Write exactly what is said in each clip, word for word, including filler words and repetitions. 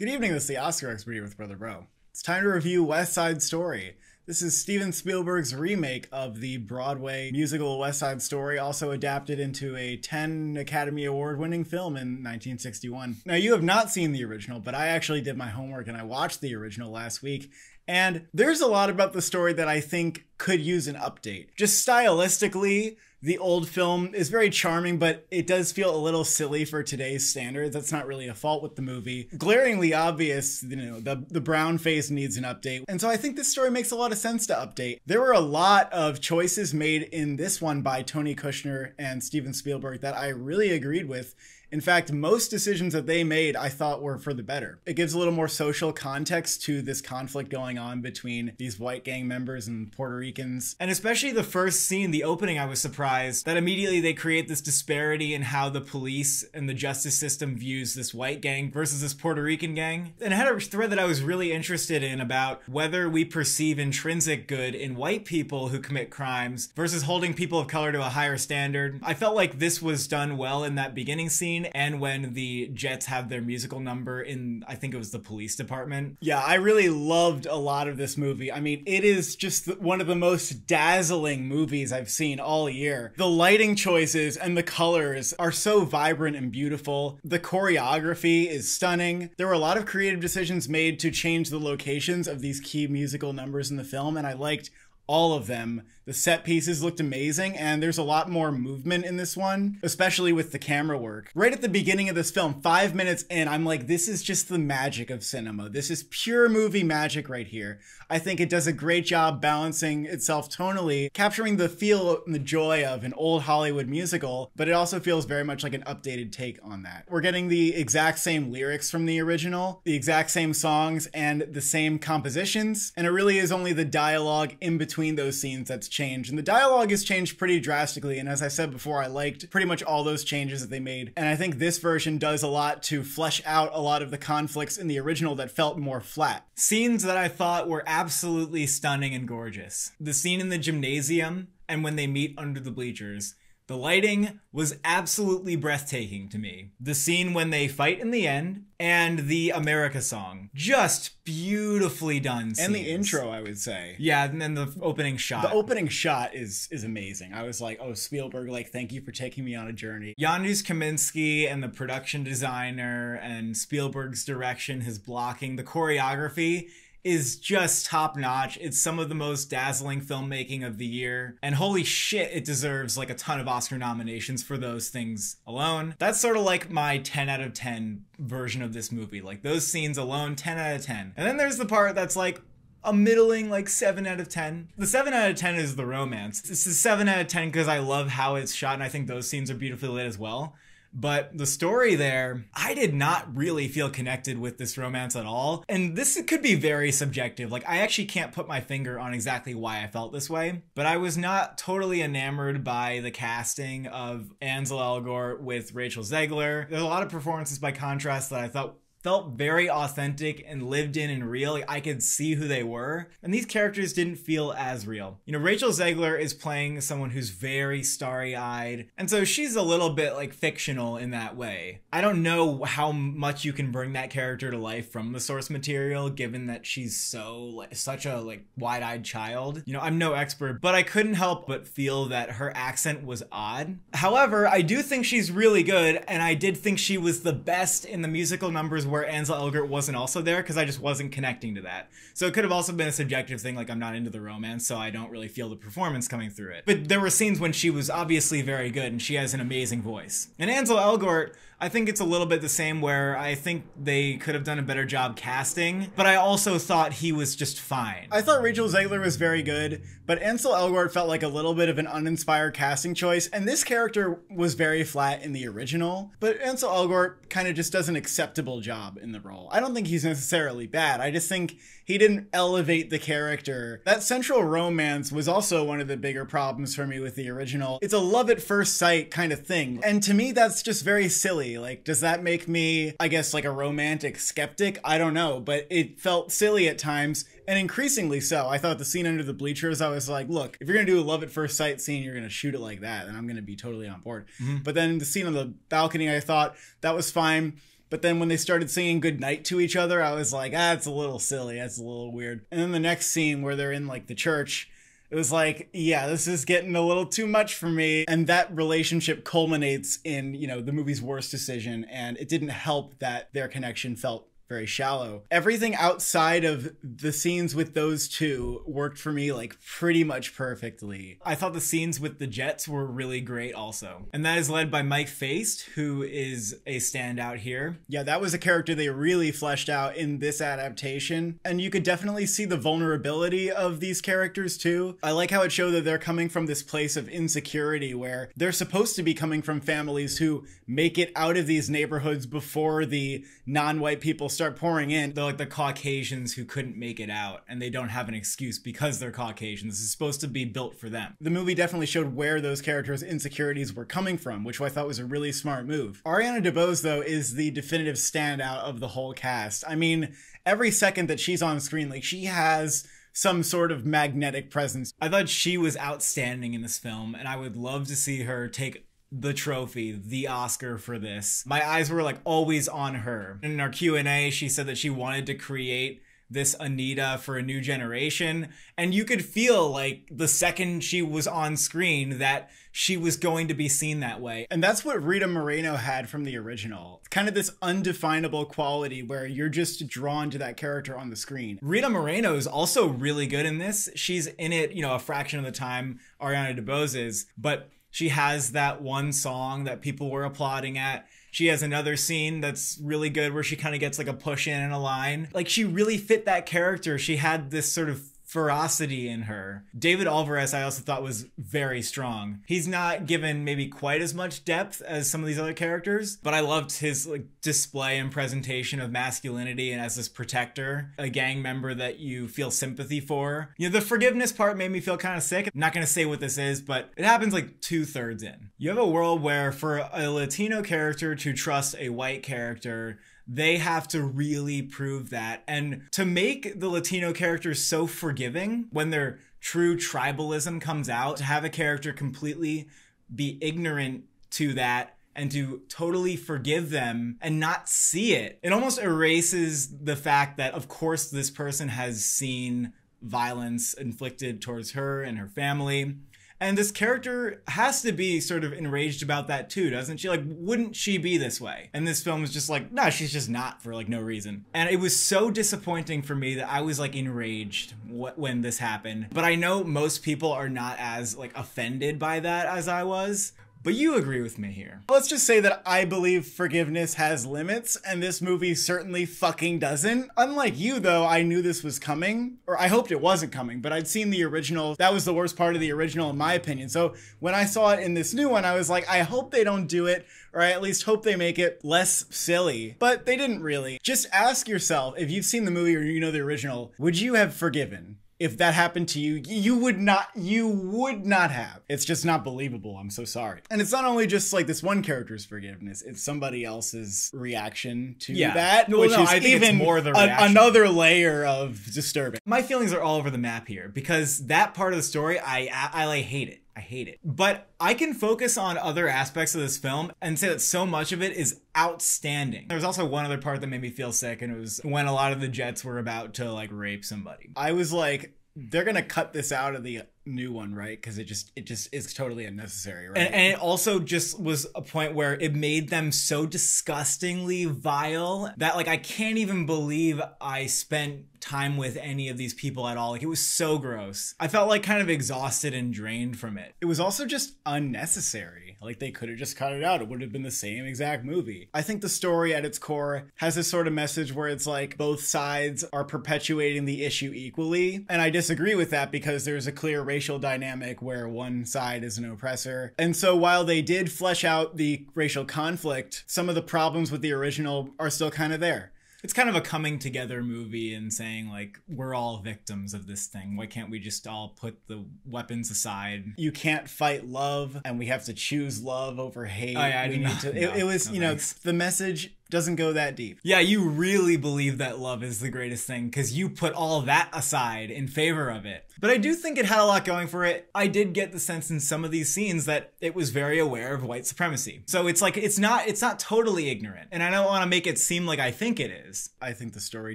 Good evening, this is the Oscar Expert with Brother Bro. It's time to review West Side Story. This is Steven Spielberg's remake of the Broadway musical West Side Story, also adapted into a ten Academy Award winning film in nineteen sixty-one. Now, you have not seen the original, but I actually did my homework and I watched the original last week. And there's a lot about the story that I think could use an update. Just stylistically, the old film is very charming, but it does feel a little silly for today's standards. That's not really a fault with the movie. Glaringly obvious, you know, the, the brown face needs an update. And so I think this story makes a lot of sense to update. There were a lot of choices made in this one by Tony Kushner and Steven Spielberg that I really agreed with. In fact, most decisions that they made, I thought were for the better. It gives a little more social context to this conflict going on between these white gang members and Puerto Ricans. And especially the first scene, the opening, I was surprised that immediately they create this disparity in how the police and the justice system views this white gang versus this Puerto Rican gang. And I had a thread that I was really interested in about whether we perceive intrinsic good in white people who commit crimes versus holding people of color to a higher standard. I felt like this was done well in that beginning scene. And when the Jets have their musical number in, I think it was the police department. Yeah, I really loved a lot of this movie. I mean, it is just one of the most dazzling movies I've seen all year. The lighting choices and the colors are so vibrant and beautiful. The choreography is stunning. There were a lot of creative decisions made to change the locations of these key musical numbers in the film, and I liked all of them. The set pieces looked amazing, and there's a lot more movement in this one, especially with the camera work. Right at the beginning of this film, five minutes in, I'm like, this is just the magic of cinema. This is pure movie magic right here. I think it does a great job balancing itself tonally, capturing the feel and the joy of an old Hollywood musical, but it also feels very much like an updated take on that. We're getting the exact same lyrics from the original, the exact same songs, and the same compositions, and it really is only the dialogue in between those scenes that's changed, and the dialogue has changed pretty drastically. And as I said before, I liked pretty much all those changes that they made, and I think this version does a lot to flesh out a lot of the conflicts in the original that felt more flat. Scenes that I thought were absolutely stunning and gorgeous: the scene in the gymnasium and when they meet under the bleachers. The lighting was absolutely breathtaking to me. The scene when they fight in the end and the America song. Just beautifully done scenes. And the intro, I would say. Yeah, and then the opening shot. The opening shot is is amazing. I was like, oh, Spielberg, like, thank you for taking me on a journey. Janusz Kaminski and the production designer and Spielberg's direction, his blocking, the choreography is just top notch. It's some of the most dazzling filmmaking of the year. And holy shit, it deserves like a ton of Oscar nominations for those things alone. That's sort of like my ten out of ten version of this movie. Like those scenes alone, ten out of ten. And then there's the part that's like a middling like seven out of ten. The seven out of ten is the romance. This is seven out of ten because I love how it's shot and I think those scenes are beautifully lit as well. But the story there, I did not really feel connected with this romance at all. And this could be very subjective. Like, I actually can't put my finger on exactly why I felt this way. But I was not totally enamored by the casting of Ansel Elgort with Rachel Zegler. There's a lot of performances, by contrast, that I thought felt very authentic and lived in and real. Like, I could see who they were. And these characters didn't feel as real. You know, Rachel Zegler is playing someone who's very starry-eyed. And so she's a little bit like fictional in that way. I don't know how much you can bring that character to life from the source material, given that she's so like such a like wide-eyed child. You know, I'm no expert, but I couldn't help but feel that her accent was odd. However, I do think she's really good. And I did think she was the best in the musical numbers where Ansel Elgort wasn't also there, because I just wasn't connecting to that. So it could have also been a subjective thing, like I'm not into the romance, so I don't really feel the performance coming through it. But there were scenes when she was obviously very good, and she has an amazing voice. And Ansel Elgort, I think it's a little bit the same, where I think they could have done a better job casting, but I also thought he was just fine. I thought Rachel Zegler was very good, but Ansel Elgort felt like a little bit of an uninspired casting choice, and this character was very flat in the original, but Ansel Elgort kind of just does an acceptable job in the role. I don't think he's necessarily bad. I just think he didn't elevate the character. That central romance was also one of the bigger problems for me with the original. It's a love at first sight kind of thing. And to me, that's just very silly. Like, does that make me, I guess, like a romantic skeptic? I don't know, but it felt silly at times. And increasingly so. I thought the scene under the bleachers, I was like, look, if you're going to do a love at first sight scene, you're going to shoot it like that, and I'm going to be totally on board. Mm-hmm. But then the scene on the balcony, I thought that was fine. But then when they started singing goodnight to each other, I was like, ah, it's a little silly. That's a little weird. And then the next scene where they're in like the church, it was like, yeah, this is getting a little too much for me. And that relationship culminates in, you know, the movie's worst decision. And it didn't help that their connection felt very shallow. Everything outside of the scenes with those two worked for me like pretty much perfectly. I thought the scenes with the Jets were really great also. And that is led by Mike Faist, who is a standout here. Yeah, that was a character they really fleshed out in this adaptation. And you could definitely see the vulnerability of these characters too. I like how it showed that they're coming from this place of insecurity where they're supposed to be coming from families who make it out of these neighborhoods before the non-white people start start pouring in. They're like the Caucasians who couldn't make it out and they don't have an excuse because they're Caucasians. This is supposed to be built for them. The movie definitely showed where those characters' insecurities were coming from, which I thought was a really smart move. Ariana DeBose, though, is the definitive standout of the whole cast. I mean, every second that she's on screen, like, she has some sort of magnetic presence. I thought she was outstanding in this film, and I would love to see her take the trophy, the Oscar for this. My eyes were like always on her. In our Q and A, she said that she wanted to create this Anita for a new generation. And you could feel like the second she was on screen that she was going to be seen that way. And that's what Rita Moreno had from the original. It's kind of this undefinable quality where you're just drawn to that character on the screen. Rita Moreno is also really good in this. She's in it, you know, a fraction of the time Ariana DeBose is, but she has that one song that people were applauding at. She has another scene that's really good where she kind of gets like a push in and a line. Like, she really fit that character. She had this sort of ferocity in her. David Alvarez, I also thought, was very strong. He's not given maybe quite as much depth as some of these other characters, but I loved his like display and presentation of masculinity and as this protector, a gang member that you feel sympathy for. You know, the forgiveness part made me feel kind of sick. I'm not gonna say what this is, but it happens like two thirds in. You have a world where for a Latino character to trust a white character, they have to really prove that. And to make the Latino characters so forgiving when their true tribalism comes out, to have a character completely be ignorant to that and to totally forgive them and not see it, it almost erases the fact that, of course, this person has seen violence inflicted towards her and her family. And this character has to be sort of enraged about that too, doesn't she? Like, wouldn't she be this way? And this film was just like, no, she's just not, for like no reason. And it was so disappointing for me that I was like enraged when this happened. But I know most people are not as like offended by that as I was. But you agree with me here. Let's just say that I believe forgiveness has limits, and this movie certainly fucking doesn't. Unlike you, though, I knew this was coming, or I hoped it wasn't coming, but I'd seen the original. That was the worst part of the original, in my opinion. So when I saw it in this new one, I was like, I hope they don't do it, or I at least hope they make it less silly. But they didn't really. Just ask yourself, if you've seen the movie or you know the original, would you have forgiven? If that happened to you, you would not, you would not have. It's just not believable. I'm so sorry. And it's not only just like this one character's forgiveness, it's somebody else's reaction to yeah. that, well, which no, is I think even it's more the reaction. A, another layer of disturbing. My feelings are all over the map here because that part of the story, I, I, I like, hate it. I hate it. But I can focus on other aspects of this film and say that so much of it is outstanding. There was also one other part that made me feel sick, and it was when a lot of the Jets were about to like rape somebody. I was like, they're gonna cut this out of the new one, right? Because it just it just is totally unnecessary, right? And, and it also just was a point where it made them so disgustingly vile that like I can't even believe I spent time with any of these people at all. Like, it was so gross. I felt like kind of exhausted and drained from it. It was also just unnecessary. Like, they could have just cut it out. It would have been the same exact movie. I think the story at its core has this sort of message where it's like both sides are perpetuating the issue equally. And I disagree with that because there's a clear racial dynamic where one side is an oppressor. And so while they did flesh out the racial conflict, some of the problems with the original are still kind of there. It's kind of a coming together movie and saying like, we're all victims of this thing. Why can't we just all put the weapons aside? You can't fight love, and we have to choose love over hate. Oh, yeah, I we did need not, to, it, no, it was, no, you know, thanks. The message doesn't go that deep. Yeah, you really believe that love is the greatest thing because you put all that aside in favor of it. But I do think it had a lot going for it. I did get the sense in some of these scenes that it was very aware of white supremacy. So it's like, it's not, it's not totally ignorant. And I don't want to make it seem like I think it is. I think the story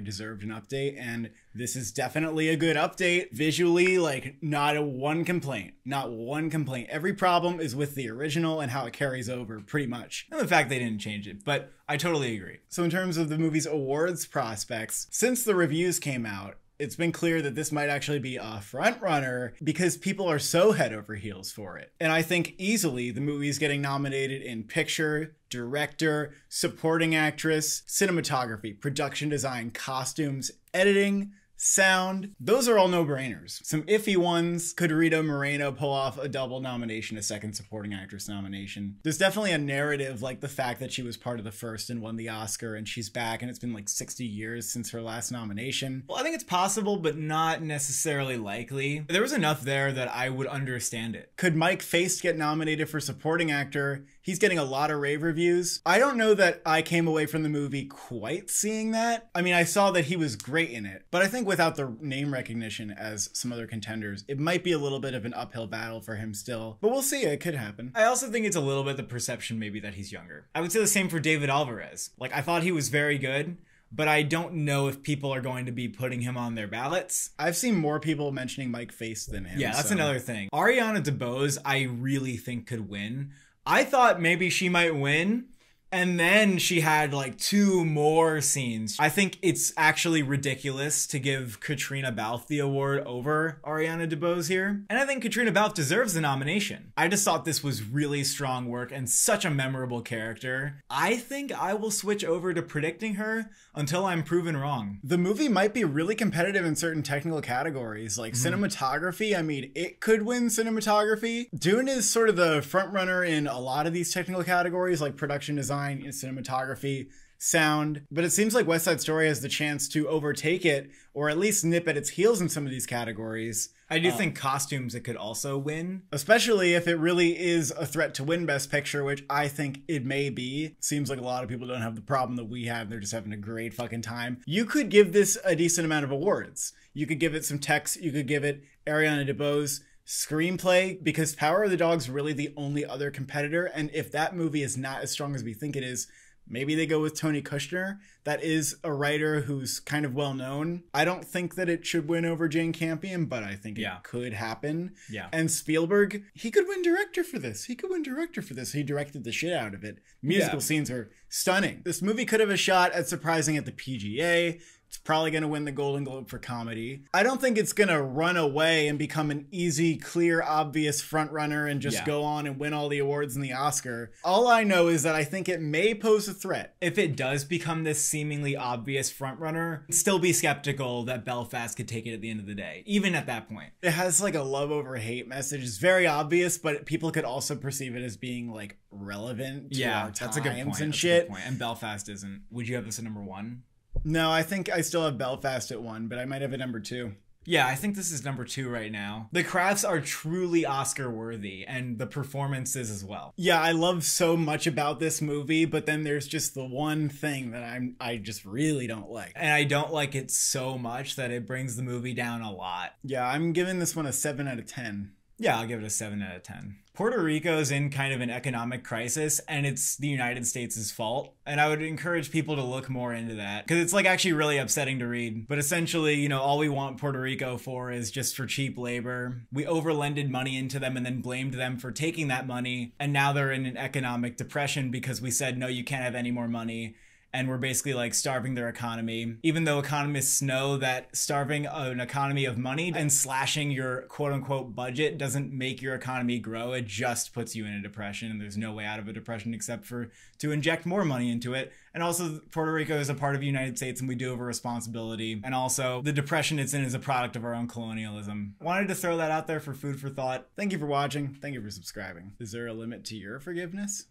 deserved an update, and this is definitely a good update. Visually, like, not a one complaint. Not one complaint. Every problem is with the original and how it carries over, pretty much. And the fact they didn't change it, but I totally agree. So in terms of the movie's awards prospects, since the reviews came out, it's been clear that this might actually be a front runner because people are so head over heels for it. And I think easily the movie is getting nominated in picture, director, supporting actress, cinematography, production design, costumes, editing, sound. Those are all no-brainers. Some iffy ones. Could Rita Moreno pull off a double nomination, a second supporting actress nomination? There's definitely a narrative, like the fact that she was part of the first and won the Oscar and she's back and it's been like sixty years since her last nomination. Well, I think it's possible, but not necessarily likely. There was enough there that I would understand it. Could Mike Faist get nominated for supporting actor? He's getting a lot of rave reviews. I don't know that I came away from the movie quite seeing that. I mean, I saw that he was great in it, but I think without the name recognition as some other contenders, it might be a little bit of an uphill battle for him still, but we'll see. It could happen. I also think it's a little bit the perception maybe that he's younger. I would say the same for David Alvarez. Like, I thought he was very good, but I don't know if people are going to be putting him on their ballots. I've seen more people mentioning Mike Faist than him. Yeah, that's so. Another thing. Ariana DeBose, I really think could win. I thought maybe she might win, and then she had like two more scenes. I think it's actually ridiculous to give Caitriona Balfe the award over Ariana DeBose here. And I think Caitriona Balfe deserves the nomination. I just thought this was really strong work and such a memorable character. I think I will switch over to predicting her until I'm proven wrong. The movie might be really competitive in certain technical categories, like mm-hmm. cinematography. I mean, it could win cinematography. Dune is sort of the front runner in a lot of these technical categories, like production design, in cinematography, sound, but it seems like West Side Story has the chance to overtake it or at least nip at its heels in some of these categories. I do um, think costumes it could also win, especially if it really is a threat to win Best Picture, which I think it may be. Seems like a lot of people don't have the problem that we have. They're just having a great fucking time. You could give this a decent amount of awards. You could give it some text. You could give it Ariana DeBose screenplay, because Power of the Dog's really the only other competitor, and if that movie is not as strong as we think it is, maybe they go with Tony Kushner. That is a writer who's kind of well known. I don't think that it should win over Jane Campion, but I think yeah. it could happen. Yeah. And Spielberg, he could win director for this. He could win director for this. He directed the shit out of it. Musical yeah. scenes are stunning. This movie could have a shot at surprising at the P G A. It's probably going to win the Golden Globe for comedy. I don't think it's going to run away and become an easy, clear, obvious front runner and just yeah. go on and win all the awards in the Oscar. All I know is that I think it may pose a threat. If it does become this seemingly obvious front runner, I'd still be skeptical that Belfast could take it at the end of the day, even at that point. It has like a love over hate message. It's very obvious, but people could also perceive it as being like relevant to yeah, our times that's a good point. And that's shit. A good point. And Belfast isn't. Would you have this at number one? No, I think I still have Belfast at one, but I might have it number two. Yeah, I think this is number two right now. The crafts are truly Oscar-worthy, and the performances as well. Yeah, I love so much about this movie, but then there's just the one thing that I'm I just really don't like. And I don't like it so much that it brings the movie down a lot. Yeah, I'm giving this one a seven out of ten. Yeah, I'll give it a seven out of ten. Puerto Rico's in kind of an economic crisis, and it's the United States' fault. And I would encourage people to look more into that, because it's like actually really upsetting to read. But essentially, you know, all we want Puerto Rico for is just for cheap labor. We overlended money into them and then blamed them for taking that money. And now they're in an economic depression because we said, no, you can't have any more money. And we're basically like starving their economy, even though economists know that starving an economy of money and slashing your quote unquote budget doesn't make your economy grow. It just puts you in a depression, and there's no way out of a depression except for to inject more money into it. And also Puerto Rico is a part of the United States, and we do have a responsibility. And also the depression it's in is a product of our own colonialism. Wanted to throw that out there for food for thought. Thank you for watching. Thank you for subscribing. Is there a limit to your forgiveness?